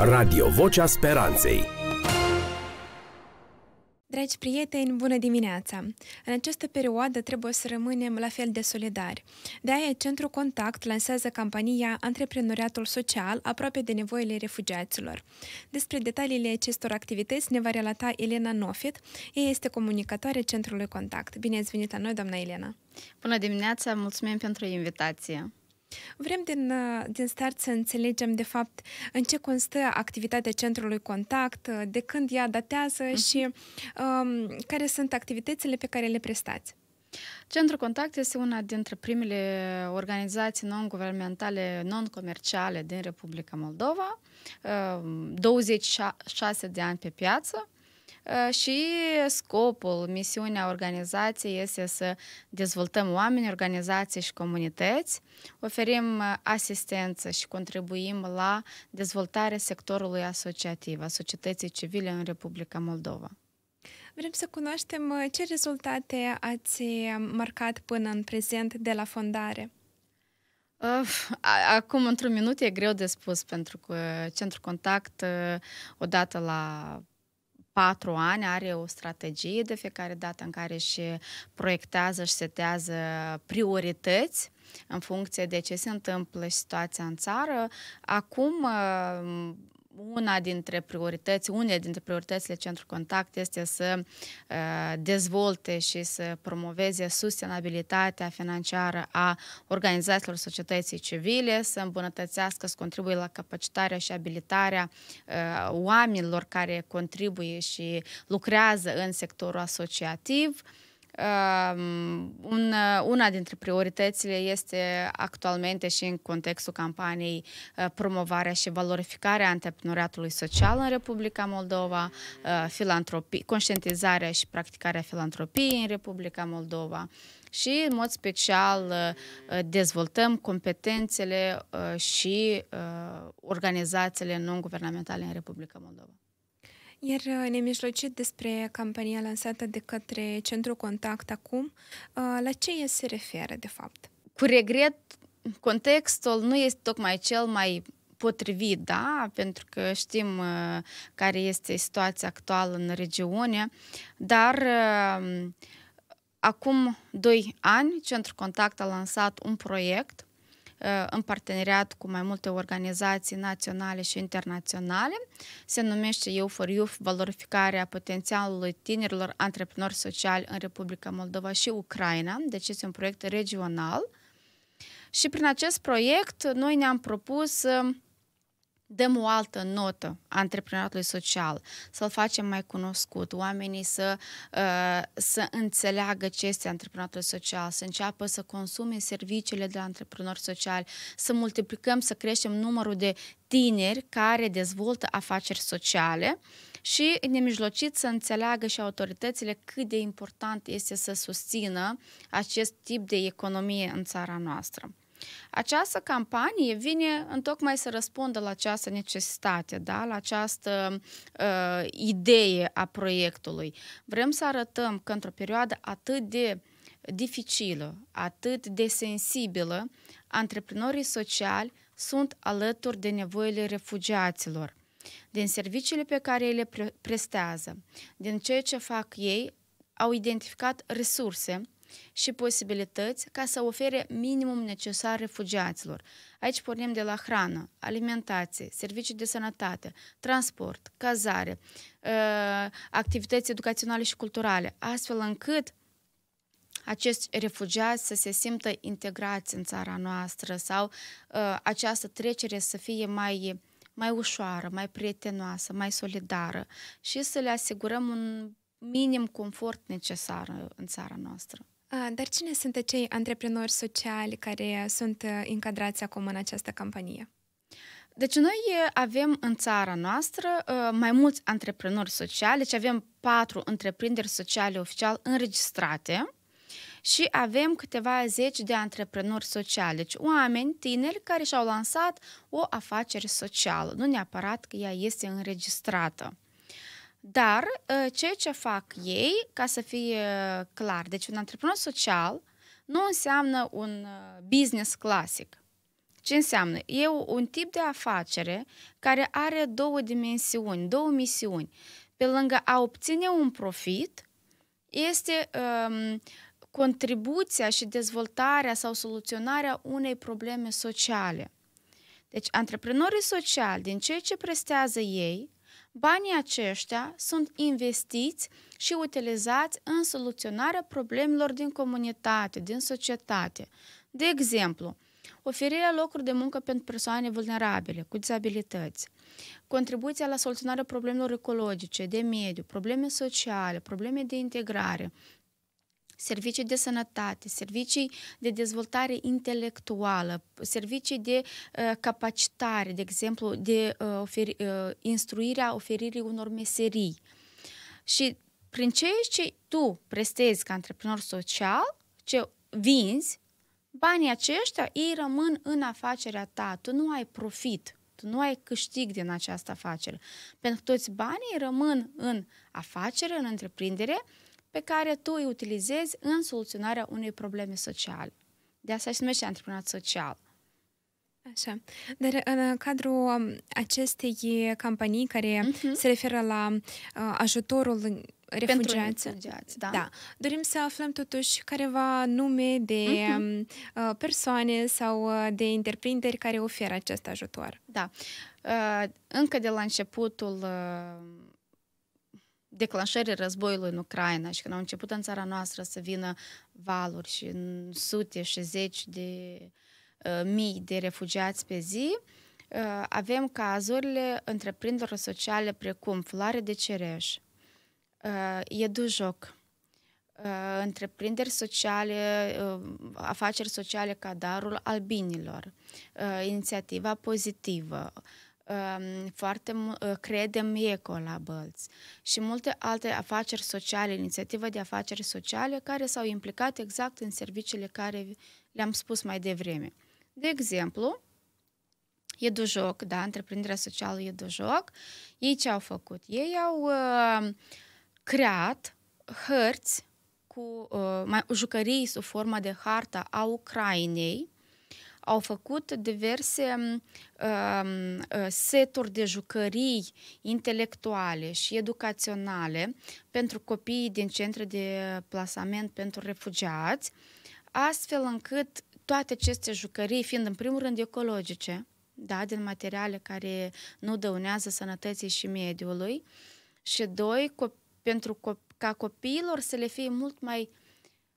Radio Vocea Speranței. Dragi prieteni, bună dimineața! În această perioadă trebuie să rămânem la fel de solidari. De aia, Centrul Contact lansează campania Antreprenoriatul Social aproape de nevoile refugiaților. Despre detaliile acestor activități ne va relata Elena Nofit. Ea este comunicatoare Centrului Contact. Bine ați venit la noi, doamna Elena! Bună dimineața! Mulțumim pentru invitație! Vrem din start să înțelegem, de fapt, în ce constă activitatea Centrului Contact, de când ea datează și care sunt activitățile pe care le prestați. Centrul Contact este una dintre primele organizații non-guvernamentale, non-comerciale din Republica Moldova, 26 de ani pe piață. Și scopul, misiunea organizației este să dezvoltăm oameni, organizații și comunități, oferim asistență și contribuim la dezvoltarea sectorului asociativ, a societății civile în Republica Moldova. Vrem să cunoaștem ce rezultate ați marcat până în prezent de la fondare. Acum, într-un minut, e greu de spus, pentru că Centrul Contact, odată la 4 ani, are o strategie de fiecare dată în care își proiectează și setează priorități în funcție de ce se întâmplă situația în țară. Acum, una dintre prioritățile Centrului Contact este să dezvolte și să promoveze sustenabilitatea financiară a organizațiilor societății civile, să îmbunătățească, să contribuie la capacitarea și abilitarea oamenilor care contribuie și lucrează în sectorul asociativ. Una dintre prioritățile este actualmente și în contextul campaniei promovarea și valorificarea antreprenoriatului social în Republica Moldova, conștientizarea și practicarea filantropiei în Republica Moldova și, în mod special, dezvoltăm competențele și organizațiile non-guvernamentale în Republica Moldova. Iar ne-am mijlocit despre campania lansată de către Centrul Contact acum. La ce ea se referă, de fapt? Cu regret, contextul nu este tocmai cel mai potrivit, da? Pentru că știm care este situația actuală în regiune, dar acum 2 ani Centrul Contact a lansat un proiect în parteneriat cu mai multe organizații naționale și internaționale. Se numește EU for Youth, valorificarea potențialului tinerilor antreprenori sociali în Republica Moldova și Ucraina. Deci este un proiect regional. Și prin acest proiect noi ne-am propus să dăm o altă notă antreprenoriatului social, să-l facem mai cunoscut, oamenii să înțeleagă ce este antreprenoriatul social, să înceapă să consume serviciile de la antreprenori sociali, să multiplicăm, să creștem numărul de tineri care dezvoltă afaceri sociale și nemijlocit să înțeleagă și autoritățile cât de important este să susțină acest tip de economie în țara noastră. Această campanie vine întocmai să răspundă la această necesitate, da? La această idee a proiectului. Vrem să arătăm că într-o perioadă atât de dificilă, atât de sensibilă, antreprenorii sociali sunt alături de nevoile refugiaților, din serviciile pe care ei le prestează, din ceea ce fac ei, au identificat resurse și posibilități ca să ofere minimum necesar refugiaților. Aici pornim de la hrană, alimentație, servicii de sănătate, transport, cazare, activități educaționale și culturale, astfel încât acești refugiați să se simtă integrați în țara noastră sau această trecere să fie mai ușoară, mai prietenoasă, mai solidară și să le asigurăm un minim confort necesar în țara noastră. Dar cine sunt acei antreprenori sociali care sunt încadrați acum în această campanie? Deci noi avem în țara noastră mai mulți antreprenori sociali, deci avem 4 întreprinderi sociale oficial înregistrate și avem câteva zeci de antreprenori sociali, deci oameni tineri care și-au lansat o afacere socială, nu neapărat că ea este înregistrată. Dar ceea ce fac ei, ca să fie clar, deci un antreprenor social nu înseamnă un business clasic, Ce înseamnă? E un tip de afacere care are două dimensiuni, două misiuni. Pe lângă a obține un profit, este contribuția și dezvoltarea sau soluționarea unei probleme sociale. Deci, antreprenorii sociali, din ceea ce prestează ei, banii aceștia sunt investiți și utilizați în soluționarea problemelor din comunitate, din societate. De exemplu, oferirea locurilor de muncă pentru persoane vulnerabile, cu dizabilități, contribuția la soluționarea problemelor ecologice, de mediu, probleme sociale, probleme de integrare, servicii de sănătate, servicii de dezvoltare intelectuală, servicii de capacitare, de exemplu, de instruirea oferirii unor meserii. Și prin ceea ce tu prestezi ca antreprenor social, ce vinzi, banii aceștia, ei rămân în afacerea ta, tu nu ai profit, tu nu ai câștig din această afacere, pentru că toți banii rămân în afacere, în întreprindere, pe care tu îi utilizezi în soluționarea unei probleme sociale. De asta se numește antreprenor social. Așa. Dar în cadrul acestei campanii care se referă la ajutorul refugiați, da. Dorim să aflăm totuși careva nume de persoane sau de întreprinderi care oferă acest ajutor. Da. Încă de la începutul declanșării războiului în Ucraina și când au început în țara noastră să vină valuri și sute și zeci de mii de refugiați pe zi, avem cazurile întreprinderilor sociale precum Floare de Cereș, Edu Joc, întreprinderi sociale, afaceri sociale ca Darul Albinilor, Inițiativa Pozitivă, Credem Eco la Bălți și multe alte afaceri sociale, inițiative de afaceri sociale care s-au implicat exact în serviciile care le-am spus mai devreme. De exemplu, Edu Joc, da, întreprinderea socială Edu Joc, ei ce au făcut? Ei au creat hărți cu jucării sub forma de harta a Ucrainei, au făcut diverse seturi de jucării intelectuale și educaționale pentru copiii din centre de plasament pentru refugiați, astfel încât toate aceste jucării, fiind în primul rând ecologice, da, din materiale care nu dăunează sănătății și mediului, și doi, ca copiilor să le fie mult mai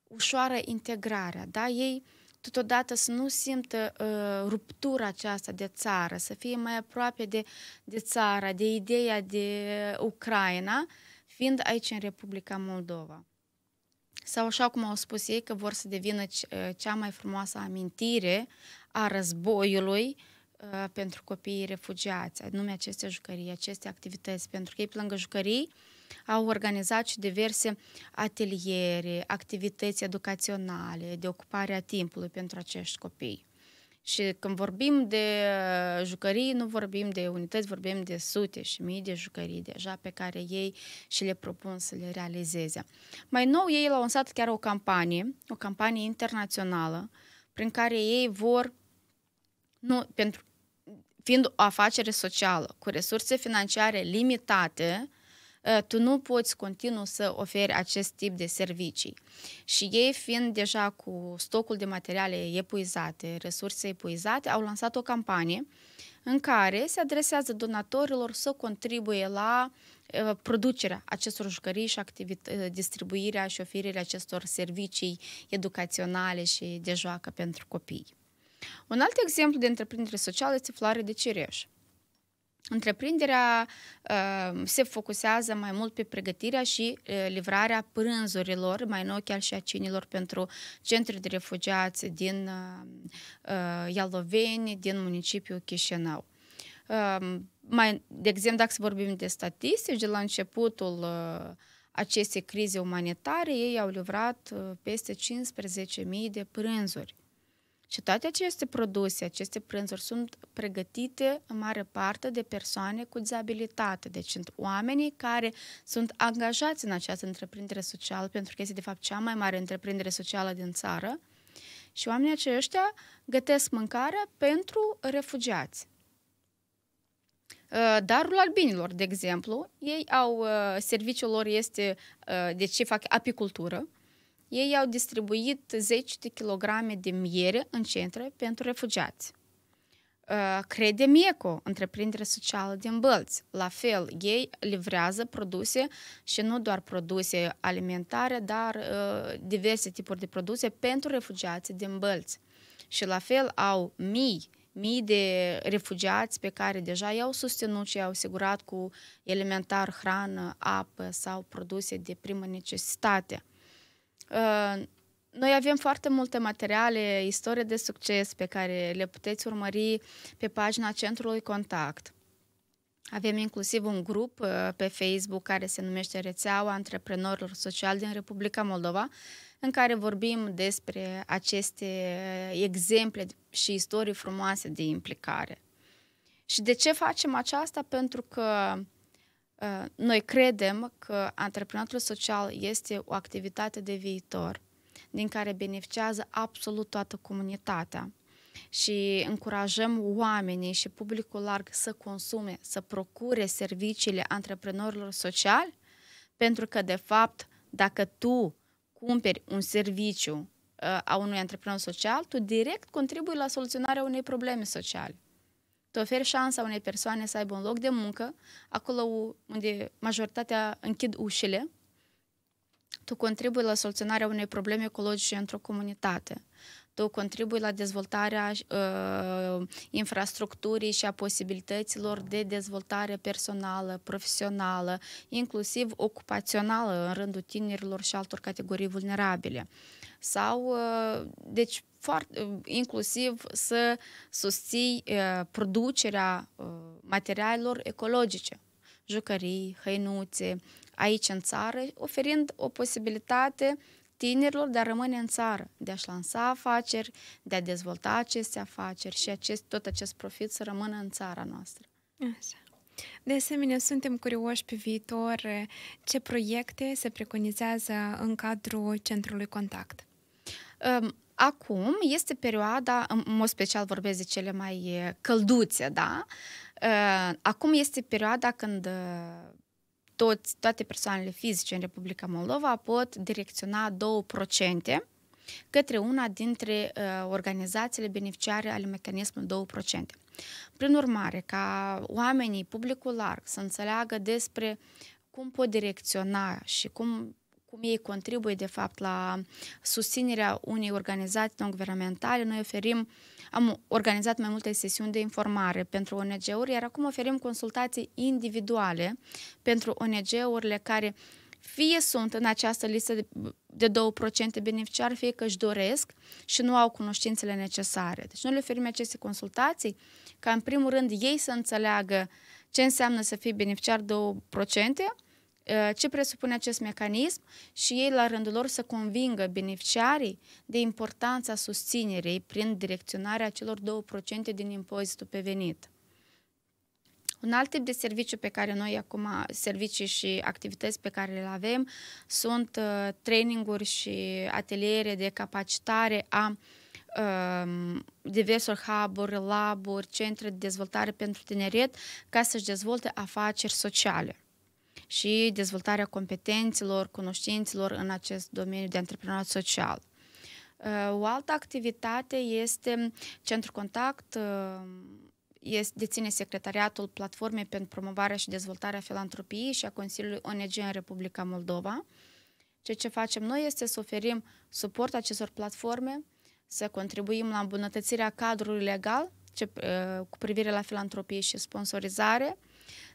ușoară integrarea, da, ei totodată să nu simtă ruptura aceasta de țară, să fie mai aproape de țară, de ideea de Ucraina, fiind aici în Republica Moldova. Sau așa cum au spus ei că vor să devină cea mai frumoasă amintire a războiului pentru copiii refugiați, anume aceste jucării, aceste activități, pentru că ei, pe lângă jucării, au organizat și diverse ateliere, activități educaționale, de ocupare a timpului pentru acești copii. Și când vorbim de jucării, nu vorbim de unități, vorbim de sute și mii de jucării deja pe care ei și le propun să le realizeze. Mai nou, ei au lansat chiar o campanie internațională, prin care ei vor, fiind o afacere socială, cu resurse financiare limitate, tu nu poți continua să oferi acest tip de servicii. Și ei, fiind deja cu stocul de materiale epuizate, resurse epuizate, au lansat o campanie în care se adresează donatorilor să contribuie la producerea acestor jucării și distribuirea și oferirea acestor servicii educaționale și de joacă pentru copii. Un alt exemplu de întreprindere socială este Floare de Cireș. Întreprinderea se focusează mai mult pe pregătirea și livrarea prânzurilor, mai nou chiar și a cinilor, pentru centri de refugiați din Ialoveni, din municipiul Chișinău. De exemplu, dacă vorbim de statistici, de la începutul acestei crize umanitare, ei au livrat peste 15.000 de prânzuri. Și toate aceste produse, aceste prânzuri sunt pregătite în mare parte de persoane cu dizabilitate. Deci sunt oamenii care sunt angajați în această întreprindere socială, pentru că este de fapt cea mai mare întreprindere socială din țară. Și oamenii aceștia gătesc mâncarea pentru refugiați. Darul Albinilor, de exemplu, ei au, serviciul lor este, deci fac apicultură, ei au distribuit 10 de kilograme de miere în centre pentru refugiați. Credem Eco, întreprindere socială din Bălți, la fel, ei livrează produse și nu doar produse alimentare, dar diverse tipuri de produse pentru refugiații din Bălți. Și la fel au mii de refugiați pe care deja i-au susținut și i-au asigurat cu alimentar, hrană, apă sau produse de primă necesitate. Noi avem foarte multe materiale, istorie de succes pe care le puteți urmări pe pagina Centrului Contact. Avem inclusiv un grup pe Facebook care se numește Rețeaua Antreprenorilor Sociali din Republica Moldova, în care vorbim despre aceste exemple și istorii frumoase de implicare. Și de ce facem aceasta? Pentru că noi credem că antreprenorul social este o activitate de viitor, din care beneficiază absolut toată comunitatea. Și încurajăm oamenii și publicul larg să consume, să procure serviciile antreprenorilor sociali, pentru că, de fapt, dacă tu cumperi un serviciu a unui antreprenor social, tu direct contribui la soluționarea unei probleme sociale. Te oferi șansa unei persoane să aibă un loc de muncă, acolo unde majoritatea închid ușile, tu contribui la soluționarea unei probleme ecologice într-o comunitate. Tu contribui la dezvoltarea infrastructurii și a posibilităților de dezvoltare personală, profesională, inclusiv ocupațională în rândul tinerilor și altor categorii vulnerabile. Sau, deci, inclusiv să susții producerea materialelor ecologice, jucării, hăinuțe, aici în țară, oferind o posibilitate tinerilor de a rămâne în țară, de a-și lansa afaceri, de a dezvolta aceste afaceri și tot acest profit să rămână în țara noastră. Așa. De asemenea, suntem curioși pe viitor ce proiecte se preconizează în cadrul Centrului Contact. Acum este perioada, în mod special vorbesc de cele mai călduțe, da? Acum este perioada când toate persoanele fizice în Republica Moldova pot direcționa 2% către una dintre organizațiile beneficiare ale mecanismului 2%. Prin urmare, ca oamenii, publicul larg, să înțeleagă despre cum pot direcționa și cum ei contribuie, de fapt, la susținerea unei organizații non-guvernamentale, noi oferim, am organizat mai multe sesiuni de informare pentru ONG-uri, iar acum oferim consultații individuale pentru ONG-urile care fie sunt în această listă de 2% beneficiari, fie că își doresc și nu au cunoștințele necesare. Deci noi le oferim aceste consultații ca, în primul rând, ei să înțeleagă ce înseamnă să fii beneficiar 2%, ce presupune acest mecanism și ei la rândul lor să convingă beneficiarii de importanța susținerii prin direcționarea celor 2% din impozitul pe venit. Un alt tip de serviciu pe care noi acum, servicii și activități pe care le avem, sunt traininguri și ateliere de capacitare a diversor hub-uri, lab-uri, centre de dezvoltare pentru tineret ca să-și dezvolte afaceri sociale și dezvoltarea competențelor, cunoștințelor în acest domeniu de antreprenoriat social. O altă activitate este Centrul Contact, deține secretariatul Platformei pentru Promovarea și Dezvoltarea Filantropiei și a Consiliului ONG în Republica Moldova. Ceea ce facem noi este să oferim suport acestor platforme, să contribuim la îmbunătățirea cadrului legal cu privire la filantropie și sponsorizare,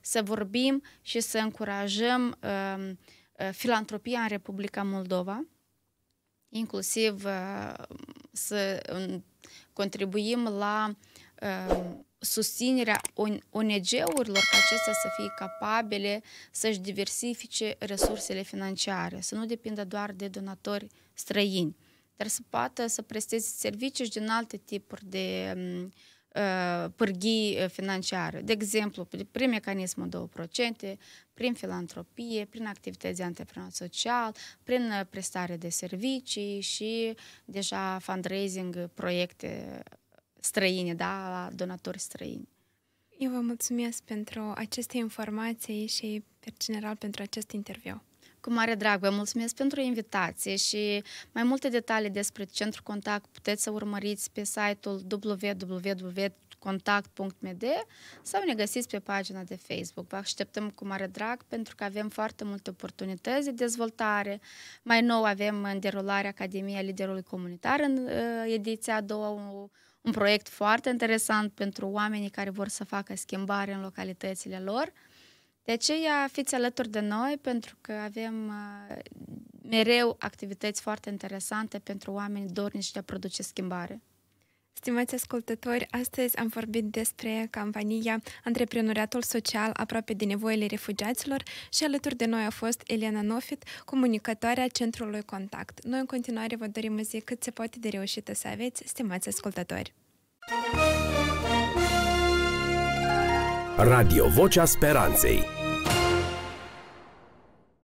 să vorbim și să încurajăm filantropia în Republica Moldova, inclusiv să contribuim la susținerea ONG-urilor ca acestea să fie capabile să-și diversifice resursele financiare, să nu depindă doar de donatori străini, dar să poată să presteze servicii și din alte tipuri de pârghii financiare. De exemplu, prin mecanismul 2%, prin filantropie, prin activități de antreprenor social, prin prestare de servicii și deja fundraising, proiecte străine, da, la donatori străini. Eu vă mulțumesc pentru aceste informații și, pe general, pentru acest interviu. Cu mare drag, vă mulțumesc pentru invitație și mai multe detalii despre Centrul Contact puteți să urmăriți pe site-ul www.contact.md sau ne găsiți pe pagina de Facebook. Vă așteptăm cu mare drag pentru că avem foarte multe oportunități de dezvoltare. Mai nou avem în derulare Academia Liderului Comunitar în ediția a doua, un proiect foarte interesant pentru oamenii care vor să facă schimbare în localitățile lor. De aceea fiți alături de noi pentru că avem mereu activități foarte interesante pentru oamenii dornici de a produce schimbare. Stimați ascultători, astăzi am vorbit despre campania Antreprenoriatul Social aproape de nevoile refugiaților și alături de noi a fost Elena Nofit, comunicatoarea Centrului Contact. Noi în continuare vă dorim o zi cât se poate de reușită să aveți, stimați ascultători! Radio Vocea Speranței.